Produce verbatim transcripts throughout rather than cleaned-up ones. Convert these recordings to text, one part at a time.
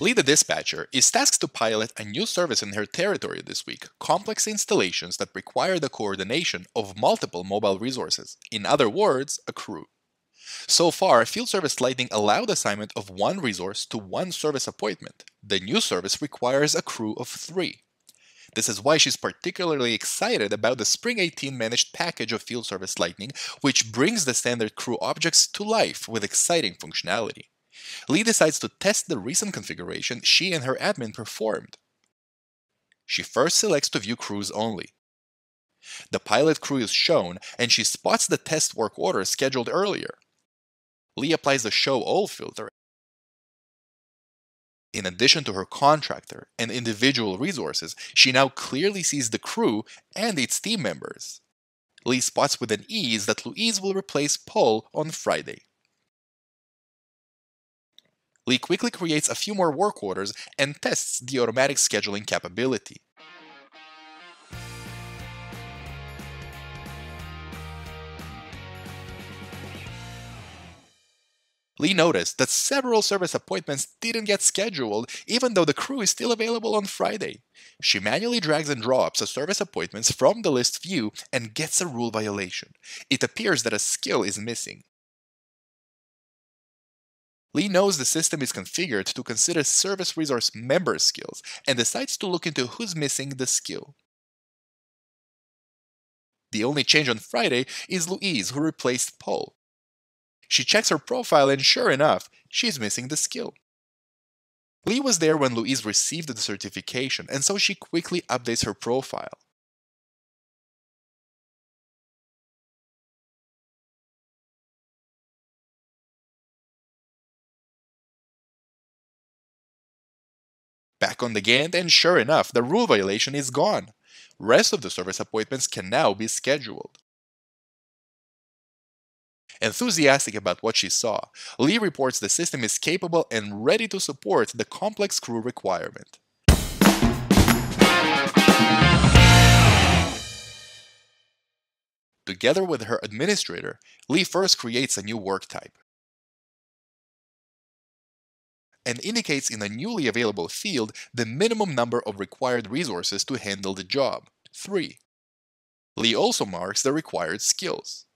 Lead Dispatcher is tasked to pilot a new service in her territory this week, complex installations that require the coordination of multiple mobile resources, in other words, a crew. So far, Field Service Lightning allowed assignment of one resource to one service appointment. The new service requires a crew of three. This is why she's particularly excited about the Spring eighteen managed package of Field Service Lightning, which brings the standard crew objects to life with exciting functionality. Lee decides to test the recent configuration she and her admin performed. She first selects to view crews only. The pilot crew is shown, and she spots the test work order scheduled earlier. Lee applies the Show All filter. In addition to her contractor and individual resources, she now clearly sees the crew and its team members. Lee spots with an ease that Louise will replace Paul on Friday. Lee quickly creates a few more work orders and tests the automatic scheduling capability. Lee noticed that several service appointments didn't get scheduled, even though the crew is still available on Friday. She manually drags and drops the service appointments from the list view and gets a rule violation. It appears that a skill is missing. Lee knows the system is configured to consider service resource member skills and decides to look into who's missing the skill. The only change on Friday is Louise, who replaced Paul. She checks her profile and sure enough, she's missing the skill. Lee was there when Louise received the certification, and so she quickly updates her profile. Back on the Gantt, and sure enough, the rule violation is gone. Rest of the service appointments can now be scheduled. Enthusiastic about what she saw, Lee reports the system is capable and ready to support the complex crew requirement. Together with her administrator, Lee first creates a new work type and indicates in a newly available field the minimum number of required resources to handle the job, three. Lee also marks the required skills.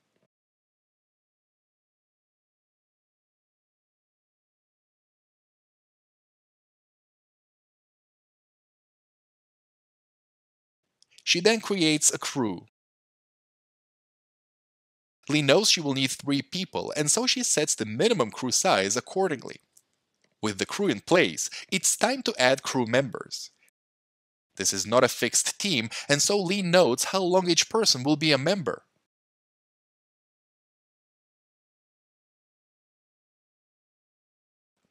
She then creates a crew. Lee knows she will need three people, and so she sets the minimum crew size accordingly. With the crew in place, it's time to add crew members. This is not a fixed team, and so Lee notes how long each person will be a member.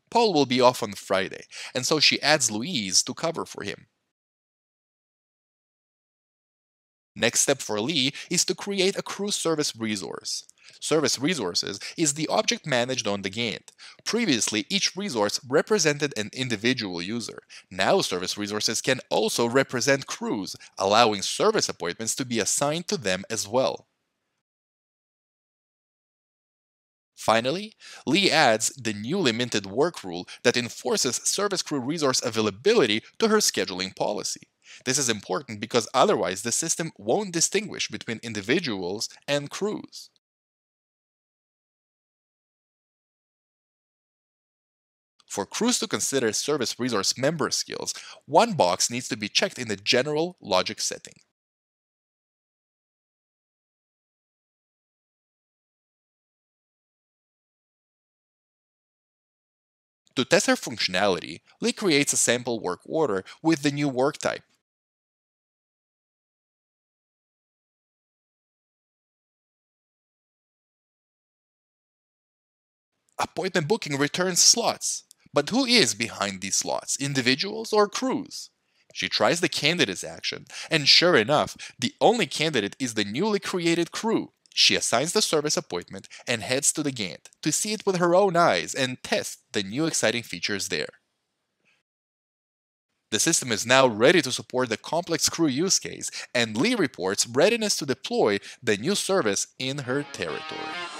Paul will be off on Friday, and so she adds Louise to cover for him. Next step for Lee is to create a crew service resource. Service resources is the object managed on the Gantt. Previously, each resource represented an individual user. Now service resources can also represent crews, allowing service appointments to be assigned to them as well. Finally, Lee adds the newly minted work rule that enforces service crew resource availability to her scheduling policy. This is important because otherwise the system won't distinguish between individuals and crews. For crews to consider service resource member skills, one box needs to be checked in the general logic setting. To test her functionality, Lee creates a sample work order with the new work type. Appointment booking returns slots. But who is behind these slots, individuals or crews? She tries the candidates action, and sure enough, the only candidate is the newly created crew. She assigns the service appointment and heads to the Gantt to see it with her own eyes and test the new exciting features there. The system is now ready to support the complex crew use case, and Lee reports readiness to deploy the new service in her territory.